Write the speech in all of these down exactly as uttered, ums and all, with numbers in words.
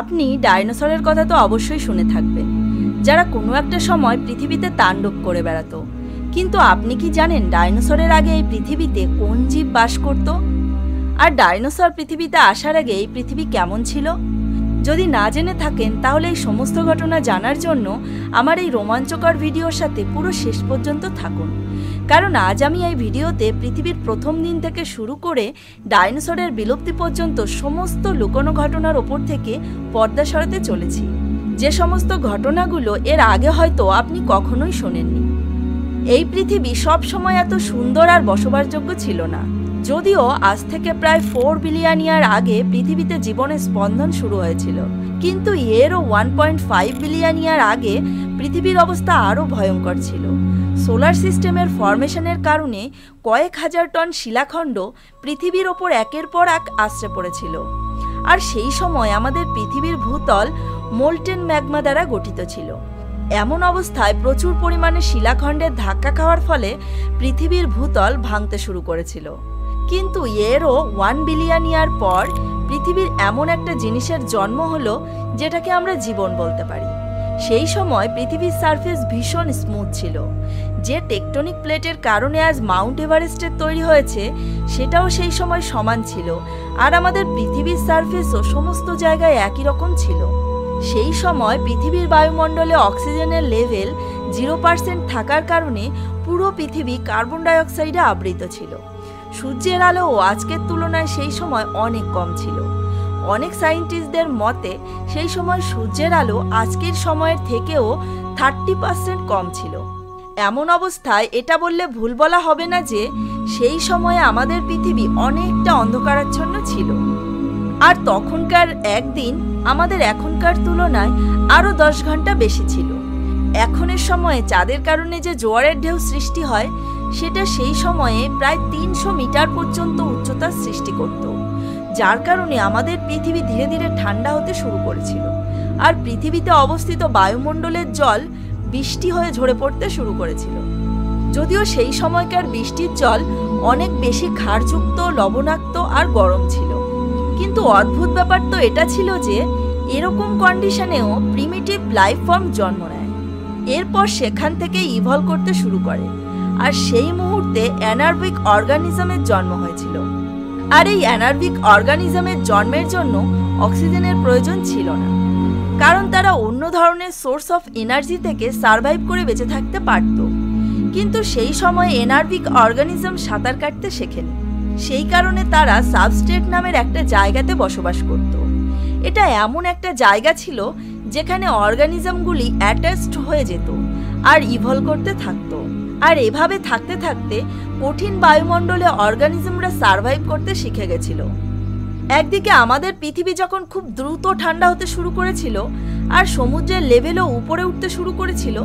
আপনি ডাইনোসরের কথা তো অবশ্যই শুনে থাকবেন, যারা কোনো একটা সময় পৃথিবীতে তাণ্ডব করে বেড়াতো। কিন্তু আপনি কি জানেন ডাইনোসরের আগে এই পৃথিবীতে কোন জীব বাস করত? আর ডাইনোসর পৃথিবীতে আসার আগে এই পৃথিবী কেমন ছিল? যদি না জেনে থাকেন তাহলে এই সমস্ত ঘটনা জানার জন্য আমার এই রোমাঞ্চকর ভিডিওর সাথে পুরো শেষ পর্যন্ত থাকুন, কারণ আজ আমি এই ভিডিওতে পৃথিবীর প্রথম দিন থেকে শুরু করে ডাইনোসরের বিলুপ্তি পর্যন্ত সমস্ত লুকোনো ঘটনার ওপর থেকে পর্দা সরাতে চলেছি, যে সমস্ত ঘটনাগুলো এর আগে হয়তো আপনি কখনোই শোনেননি। এই পৃথিবী সব সময় এত সুন্দর আর বসবাসযোগ্য ছিল না, যদিও আজ থেকে প্রায় ফোর বিলিয়ন ইয়ার আগে পৃথিবীতে জীবনের স্পন্দন শুরু হয়েছিল। কিন্তু এরও one point five billion year আগে পৃথিবীর অবস্থা আরও ভয়ঙ্কর ছিল। সোলার সিস্টেমের ফর্মেশনের কারণে কয়েক হাজার টন শিলাখণ্ড পৃথিবীর ওপর একের পর এক আছড়ে পড়েছিল, আর সেই সময় আমাদের পৃথিবীর ভূতল মোল্টেন ম্যাগমা দ্বারা গঠিত ছিল। এমন অবস্থায় প্রচুর পরিমাণে শিলাখণ্ডের ধাক্কা খাওয়ার ফলে পৃথিবীর ভূতল ভাঙতে শুরু করেছিল। কিন্তু এরও ওয়ান বিলিয়ন ইয়ার পর পৃথিবীর এমন একটা জিনিসের জন্ম হলো যেটাকে আমরা জীবন বলতে পারি। সেই সময় পৃথিবীর সারফেস ভীষণ স্মুথ ছিল। যে টেকটনিক প্লেটের কারণে আজ মাউন্ট এভারেস্টের তৈরি হয়েছে সেটাও সেই সময় সমান ছিল, আর আমাদের পৃথিবীর সারফেসও সমস্ত জায়গায় একই রকম ছিল। সেই সময় পৃথিবীর বায়ুমণ্ডলে অক্সিজেনের লেভেল জিরো পার্সেন্ট থাকার কারণে পুরো পৃথিবী কার্বন ডাইঅক্সাইডে আবৃত ছিল। সূর্যের আলোও আজকের তুলনায় সেই সময় অনেক কম ছিল। অনেক সায়েন্টিস্টদের মতে সেই সময় সূর্যের আলো আজকের সময়ের থেকেও থার্টি পার্সেন্ট কম ছিল। এমন অবস্থায় এটা বললে ভুল বলা হবে না যে সেই সময়ে আমাদের পৃথিবী অনেকটা অন্ধকারাচ্ছন্ন ছিল। আর তখনকার একদিন আমাদের এখনকার তুলনায় আরও দশ ঘন্টা বেশি ছিল। এখনের সময়ে চাঁদের কারণে যে জোয়ারের ঢেউ সৃষ্টি হয় সেটা সেই সময়ে প্রায় তিনশো মিটার পর্যন্ত উচ্চতার সৃষ্টি করত, যার কারণে আমাদের পৃথিবী ধীরে ধীরে ঠান্ডা হতে শুরু করেছিল, আর পৃথিবীতে অবস্থিত বায়ুমণ্ডলের জল বৃষ্টি হয়ে ঝরে পড়তে শুরু করেছিল। যদিও সেই সময়কার বৃষ্টির জল অনেক বেশি ক্ষারযুক্ত, লবণাক্ত আর গরম ছিল। কিন্তু অদ্ভুত ব্যাপার তো এটা ছিল যে এরকম কন্ডিশনেও প্রিমিটিভ লাইফ ফর্ম জন্ম নেয়, এরপর সেখান থেকে ইভলভ করতে শুরু করে, আর সেই মুহূর্তে অ্যানারবিক অর্গানিজমের জন্ম হয়েছিল। আর এই অ্যানারবিক অর্গানিজমের জন্মের জন্য অক্সিজেনের প্রয়োজন ছিল না, কারণ তারা অন্য ধরনের সোর্স অফ এনার্জি থেকে সারভাইভ করে বেঁচে থাকতে পারত। কিন্তু সেই সময় অ্যানারবিক অর্গানিজম সাঁতার কাটতে শেখেনি, সেই কারণে তারা সাবস্ট্রেট নামের একটা জায়গাতে বসবাস করত। এটা এমন একটা জায়গা ছিল যেখানে অর্গানিজমগুলি অ্যাটাচড হয়ে যেত আর ইভলভ করতে থাকত, আর এভাবে থাকতে থাকতে কঠিন বায়ুমণ্ডলে অর্গানিজমরা সারভাইভ করতে শিখে গেছিল। একদিকে আমাদের পৃথিবী যখন খুব দ্রুত ঠান্ডা হতে শুরু করেছিল আর সমুদ্রের লেভেলও উপরে উঠতে শুরু করেছিল,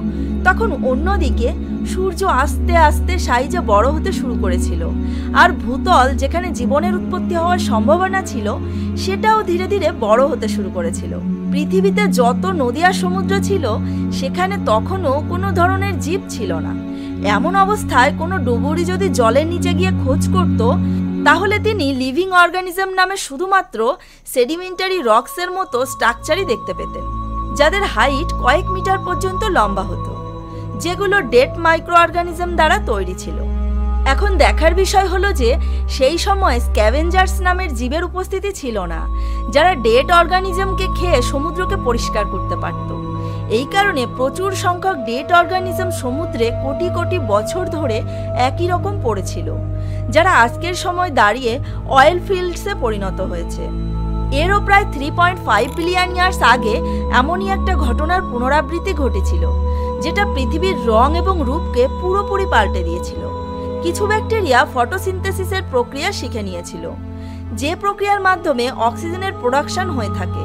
তখন অন্যদিকে সূর্য আস্তে আস্তে সাইজে বড় হতে শুরু করেছিল, আর ভূতল যেখানে জীবনের উৎপত্তি হওয়ার সম্ভাবনা ছিল সেটাও ধীরে ধীরে বড় হতে শুরু করেছিল। পৃথিবীতে যত নদী আর সমুদ্র ছিল সেখানে তখনও কোনো ধরনের জীব ছিল না। এমন অবস্থায় কোনো ডুবুরি যদি জলের নিচে গিয়ে খোঁজ করত তাহলে তিনি লিভিং অর্গানিজম নামে শুধুমাত্র সেডিমেন্টারি রক্সের মতো স্ট্রাকচারই দেখতে পেতেন, যাদের হাইট কয়েক মিটার পর্যন্ত লম্বা হতো, যেগুলো ডেড মাইক্রো অর্গানিজম দ্বারা তৈরি ছিল। এখন দেখার বিষয় হলো যে সেই সময় স্ক্যাভেঞ্জার্স নামের জীবের উপস্থিতি ছিল না, যারা ডেড অর্গানিজমকে খেয়ে সমুদ্রকে পরিষ্কার করতে পারত। এই কারণে প্রচুর সংখ্যক ডেড অর্গানিজম সমুদ্রে কোটি কোটি বছর ধরে একই রকম পড়েছিল, যারা আজকের সময় দাঁড়িয়ে অয়েল ফিল্ডসে পরিণত হয়েছে। এরও প্রায় three point five billion years আগে এমনই একটা ঘটনার পুনরাবৃত্তি ঘটেছিল, যেটা পৃথিবীর রং এবং রূপকে পুরোপুরি পাল্টে দিয়েছিল। কিছু ব্যাকটেরিয়া ফটোসিনথেসিসের প্রক্রিয়া শিখে নিয়েছিল, যে প্রক্রিয়ার মাধ্যমে অক্সিজেনের প্রোডাকশন হয়ে থাকে,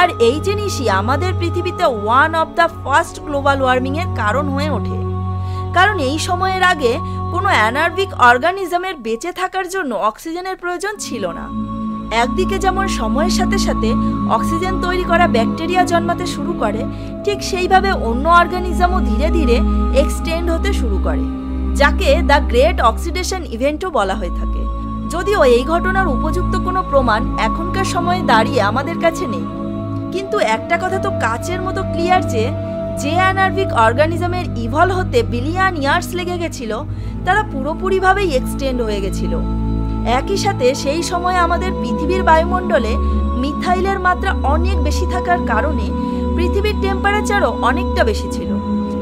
আর এই জিনিসই আমাদের পৃথিবীতে one of the first global ওয়ার্মিংয়ের কারণ হয়ে ওঠে। কারণ এই সময়ের আগে কোনো অ্যানারবিক অর্গানিজমের বেঁচে থাকার জন্য অক্সিজেনের প্রয়োজন ছিল না। একদিকে যেমন সময়ের সাথে সাথে অক্সিজেন তৈরি করা ব্যাকটেরিয়া জন্মাতে শুরু করে, ঠিক সেইভাবে অন্য অর্গানিজমও ধীরে ধীরে এক্সটেন্ড হতে শুরু করে, যাকে দ্য গ্রেট অক্সিডেশন ইভেন্টও বলা হয়ে থাকে। যদিও এই ঘটনার উপযুক্ত কোনো প্রমাণ এখনকার সময়ে দাঁড়িয়ে আমাদের কাছে নেই, কিন্তু একটা কথা তো কাচের মতো ক্লিয়ার যে যে অ্যানারভিক অর্গানিজমের ইভলভ হতে বিলিয়ন ইয়ার্স লেগে গেছিল তারা পুরোপুরিভাবে এক্সটেন্ড হয়ে গেছিল। একই সাথে সেই সময়ে আমাদের পৃথিবীর বায়ুমণ্ডলে মিথাইলের মাত্রা অনেক বেশি থাকার কারণে পৃথিবীর টেম্পারেচারও অনেকটা বেশি ছিল।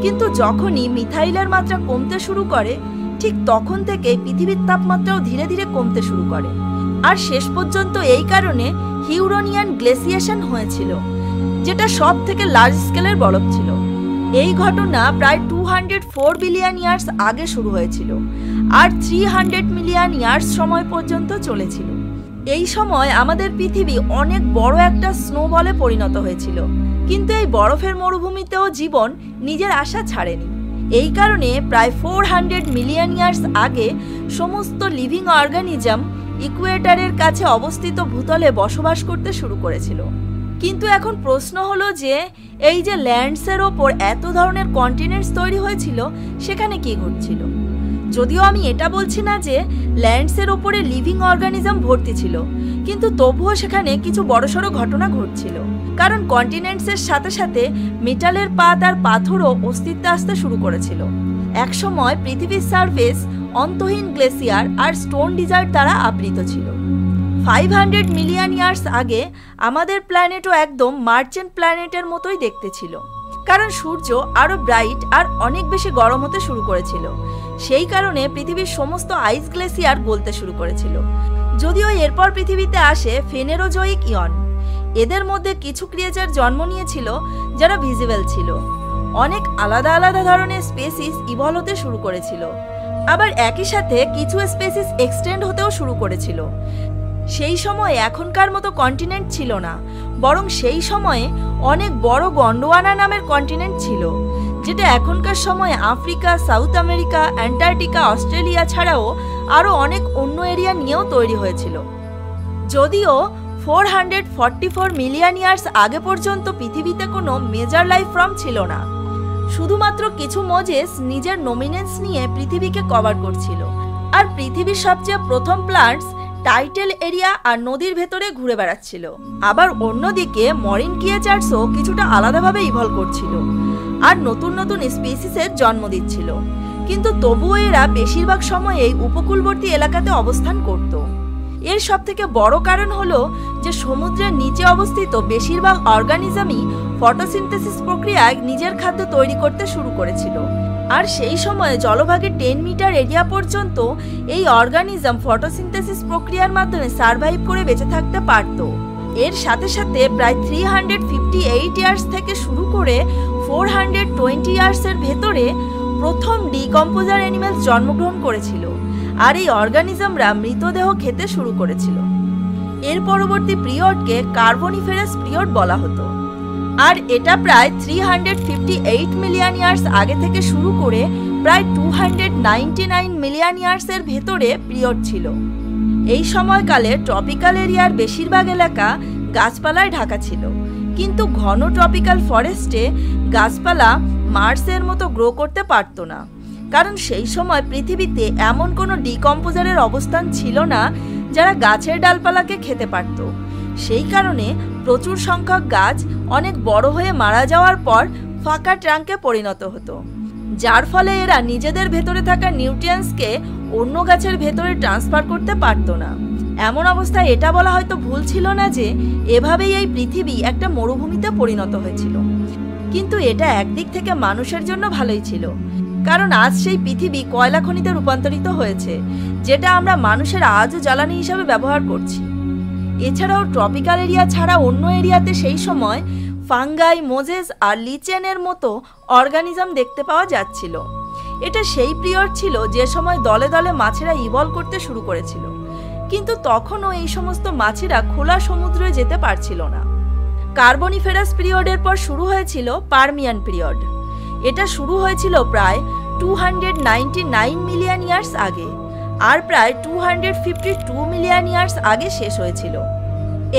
কিন্তু যখনই মিথাইলের মাত্রা কমতে শুরু করে ঠিক তখন থেকে পৃথিবীর তাপমাত্রাও ধীরে ধীরে কমতে শুরু করে, আর শেষ পর্যন্ত এই কারণে হিউরোনিয়ান গ্লেসিয়েশন হয়েছিল, যেটা সব থেকে লার্জ স্কেলের বরফ ছিল। এই ঘটনা প্রায় two hundred four billion years আগে শুরু হয়েছিল আর থ্রি হান্ড্রেড মিলিয়ন ইয়ার্স সময় পর্যন্ত চলেছিল। এই সময় আমাদের পৃথিবী অনেক বড় একটা স্নোবলে পরিণত হয়েছিল, কিন্তু এই বরফের মরুভূমিতেও জীবন নিজের আশা ছাড়েনি। এই কারণে প্রায় ফোর হান্ড্রেড মিলিয়ন ইয়ার্স আগে সমস্ত লিভিং অর্গানিজম ইকুয়েটরের কাছে অবস্থিত ভূতলে বসবাস করতে শুরু করেছিল। কিন্তু এখন প্রশ্ন হলো যে এই যে ল্যান্ডসের ওপর এত ধরনের কন্টিনেন্টস তৈরি হয়েছিল সেখানে কি ঘটছিল। যদিও আমি এটা বলছি না যে ল্যান্ডসের ওপরে লিভিং অর্গানিজম ভর্তি ছিল, কিন্তু তবুও সেখানে কিছু বড়সড় ঘটনা ঘটছিল, কারণ কন্টিনেন্টসের সাথে সাথে মেটালের পাত আর পাথরও অস্তিত্বে আসতে শুরু করেছিল। একসময় পৃথিবীর সারফেস অন্তহীন গ্লেসিয়ার আর স্টোন ডিজার্ট দ্বারা আবৃত ছিল। ফাইভ হান্ড্রেড মিলিয়ন ইয়ার্স আগে আমাদের প্ল্যানেটও একদম মার্চেন্ট প্ল্যানেটের মতোই দেখতে ছিল, কারণ সূর্য আরও ব্রাইট আর অনেক বেশি গরম হতে শুরু করেছিল। সেই কারণে পৃথিবীর সমস্ত আইস গ্লেসিয়ার গলতে শুরু করেছিল। যদিও এরপর পৃথিবীতে আসে ফেনেরোজোয়িক ইয়ন, এদের মধ্যে কিছু ক্রিয়েচার জন্ম নিয়েছিল যারা ভিজিবল ছিল। অনেক আলাদা আলাদা ধরনের স্পেসিস ইভলভ হতে শুরু করেছিল, আবার একই সাথে কিছু স্পেসিস এক্সটেন্ড হতেও শুরু করেছিল। সেই সময় এখনকার মতো কন্টিনেন্ট ছিল না, বরং সেই সময়ে অনেক বড় গন্ডোয়ানা নামের কন্টিনেন্ট ছিল, যেটা এখনকার সময়ে Africa, South America, Antarctica, Australia ছাড়াও আরও অনেক অন্য এরিয়া নিয়েও তৈরি হয়েছিল। যদিও four hundred forty four million years আগে পর্যন্ত পৃথিবীতে কোনো মেজর লাইফ ফর্ম ছিল না, শুধুমাত্র কিছু মজেস নিজের নমিনেন্স নিয়ে পৃথিবীকে কভার করছিল, আর পৃথিবীর সবচেয়ে প্রথম প্লান্টস টাইটেল এরিয়া আর নদীর ভেতরে ঘুরে বেড়াচ্ছিল। আবার অন্যদিকে মরিন ক্রিয়েচার্সও কিছুটা আলাদাভাবে ইভলভ করছিল আর নতুন নতুন স্পিসিসের জন্ম দিচ্ছিল, কিন্তু তবুও এরা বেশিরভাগ সময়েই উপকূলবর্তী এলাকাতে অবস্থান করত। এর সবথেকে বড় কারণ হলো যে সমুদ্রের নিচে অবস্থিত বেশিরভাগ অর্গানিজমই ফটোসিনথেসিস প্রক্রিয়ায় নিজের খাদ্য তৈরি করতে শুরু করেছিল, আর সেই সময়ে জলভাগের টেন মিটার এরিয়া পর্যন্ত এই অর্গানিজম ফটোসিনথেসিস প্রক্রিয়ার মাধ্যমে সারভাইভ করে বেঁচে থাকতে পারত। এর সাথে সাথে প্রায় three hundred fifty eight years থেকে শুরু করে ফোর হান্ড্রেড টোয়েন্টি ইয়ার্সের ভেতরে প্রথম ডিকম্পোজার অ্যানিমেলস জন্মগ্রহণ করেছিল, আর এই অর্গানিজমরা মৃতদেহ খেতে শুরু করেছিল। এর পরবর্তী পিরিয়ডকে কার্বনিফেরাস পিরিয়ড বলা হতো, আর এটা প্রায় তিনশো আটান্ন মিলিয়ন ইয়ার্স আগে থেকে শুরু করে প্রায় দুশো নিরানব্বই মিলিয়ন ইয়ার্সের ভেতরে পিরিয়ড ছিল। এই সময়কালে ট্রপিক্যাল এরিয়ার বেশিরভাগ এলাকা গাছপালায় ঢাকা ছিল, কিন্তু ঘন ট্রপিক্যাল ফরেস্টে গাছপালা মার্সের মতো গ্রো করতে পারত না, কারণ সেই সময় পৃথিবীতে এমন কোনো ডিকম্পোজারের অবস্থান ছিল না যারা গাছের ডালপালাকে খেতে পারত। সেই কারণে প্রচুর সংখ্যক গাছ অনেক বড় হয়ে মারা যাওয়ার পর ফাঁকা ট্রাঙ্কে পরিণত হতো, যার ফলে এরা নিজেদের ভেতরে থাকা নিউট্রিয়েন্টসকে অন্য গাছের ভেতরে ট্রান্সফার করতে পারত না। এমন অবস্থায় এটা বলা হয়তো ভুল ছিল না যে এভাবেই এই পৃথিবী একটা মরুভূমিতে পরিণত হয়েছিল, কিন্তু এটা একদিক থেকে মানুষের জন্য ভালোই ছিল, কারণ আজ সেই পৃথিবী কয়লা খনিতে রূপান্তরিত হয়েছে, যেটা আমরা মানুষের আজও জ্বালানি হিসাবে ব্যবহার করছি। এছাড়াও ট্রপিক্যাল এরিয়া ছাড়া অন্য এরিয়াতে সেই সময় ফাঙ্গাই, মোজেস আর লিচেনের মতো অর্গানিজম দেখতে পাওয়া যাচ্ছিল। এটা সেই পিরিয়ড ছিল যে সময় দলে দলে মাছেরা ইভলভ করতে শুরু করেছিল, কিন্তু তখনও এই সমস্ত মাছেরা খোলা সমুদ্রে যেতে পারছিল না। কার্বনিফেরাস পিরিয়ডের পর শুরু হয়েছিল পার্মিয়ান পিরিয়ড। এটা শুরু হয়েছিল প্রায় two hundred ninety nine million years আগে আর প্রায় two hundred fifty two million years আগে শেষ হয়েছিল।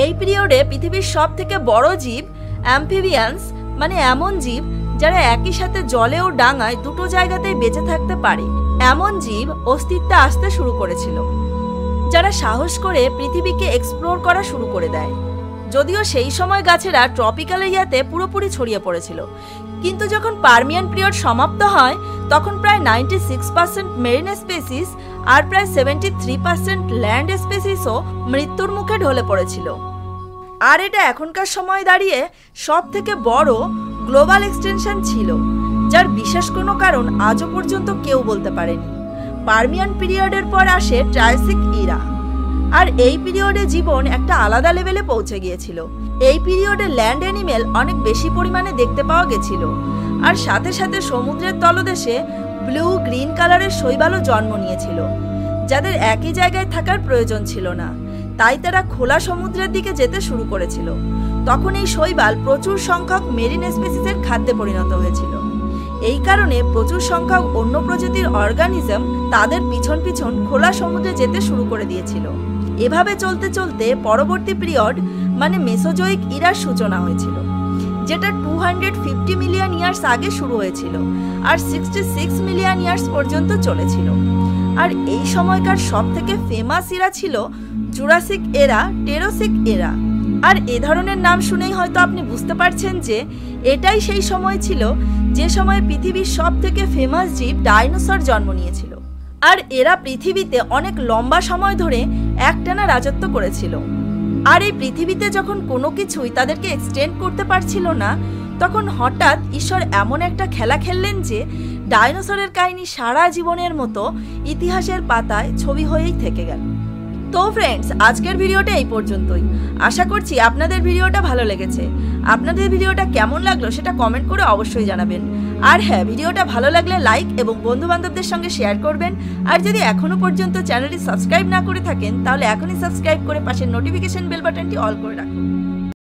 এই পিরিয়ডে পৃথিবীর সব থেকে বড় জীব অ্যাম্ফিবিয়ান্স, মানে এমন জীব যারা একই সাথে জলে ও ডাঙায় দুটো জায়গাতেই বেঁচে থাকতে পারে, এমন জীব অস্তিত্বে আসতে শুরু করেছিল, যারা সাহস করে পৃথিবীকে এক্সপ্লোর করা শুরু করে দেয়। যদিও সেই সময় গাছেরা ট্রপিক্যাল এরিয়াতে পুরোপুরি ছড়িয়ে পড়েছিল, কিন্তু যখন পার্মিয়ান পিরিয়ড সমাপ্ত হয় তখন প্রায় ninety six percent marine species আর প্রায় সেভেন্টি থ্রি পার্সেন্ট ল্যান্ড স্পেসিসও মৃত্যুর মুখে ঢলে পড়েছিল। আর এটা এখনকার সময় দাঁড়িয়ে সব থেকে বড় গ্লোবাল এক্সটেনশন ছিল, যার বিশেষ কোনো কারণ আজও পর্যন্ত কেউ বলতে পারেনি। পার্মিয়ান পিরিয়ডের পর আসে ট্রায়াসিক ইরা, আর এই পিরিয়ডে জীবন একটা আলাদা লেভেলে পৌঁছে গিয়েছিল। এই পিরিয়ডে ল্যান্ড অ্যানিমেল অনেক বেশি পরিমাণে দেখতে পাওয়া গেছিল, আর সাথে সাথে সমুদ্রের তলদেশে ব্লু গ্রিন কালারের শৈবালও জন্ম নিয়েছিল, যাদের একই জায়গায় থাকার প্রয়োজন ছিল না, তাই তারা খোলা সমুদ্রের দিকে যেতে শুরু করেছিল। তখন এই শৈবাল প্রচুর সংখ্যক মেরিন স্পিসিসের খাদ্যে পরিণত হয়েছিল। এই কারণে প্রচুর সংখ্যক অন্য প্রজাতির অর্গানিজম তাদের পিছন পিছন খোলা সমুদ্রে যেতে শুরু করে দিয়েছিল। এভাবে চলতে চলতে পরবর্তী পিরিয়ড মানে মেসোজোয়িক ইরার সূচনা হয়েছিল, যেটা two hundred fifty million years আগে শুরু হয়েছিল আর সিক্সটি সিক্স মিলিয়ন ইয়ার্স পর্যন্ত চলেছিল। আর এই সময়কার সব থেকে ফেমাস ইরা ছিল জুরাসিক এরা, টেরোসিক এরা। আর এ ধরনের নাম শুনেই হয়তো আপনি বুঝতে পারছেন যে এটাই সেই সময় ছিল যে সময় পৃথিবীর সব থেকে ফেমাস জীব ডাইনোসর জন্ম নিয়েছিল, আর এরা পৃথিবীতে অনেক লম্বা সময় ধরে একটানা রাজত্ব করেছিল। আর এই পৃথিবীতে যখন কোনো কিছুই তাদেরকে এক্সটেন্ড করতে পারছিল না, তখন হঠাৎ ঈশ্বর এমন একটা খেলা খেললেন যে ডাইনোসরের কাহিনী সারা জীবনের মতো ইতিহাসের পাতায় ছবি হয়েই থেকে গেল। তো ফ্রেন্ডস, আজকের ভিডিওটা এই পর্যন্তই। আশা করছি আপনাদের ভিডিওটা ভালো লেগেছে। আপনাদের ভিডিওটা কেমন লাগলো সেটা কমেন্ট করে অবশ্যই জানাবেন। আর হ্যাঁ, ভিডিওটা ভালো লাগলে লাইক এবং বন্ধুবান্ধবদের সঙ্গে শেয়ার করবেন। আর যদি এখনও পর্যন্ত চ্যানেলটি সাবস্ক্রাইব না করে থাকেন তাহলে এখনই সাবস্ক্রাইব করে পাশের নোটিফিকেশন বেল বাটনটি অল করে রাখুন।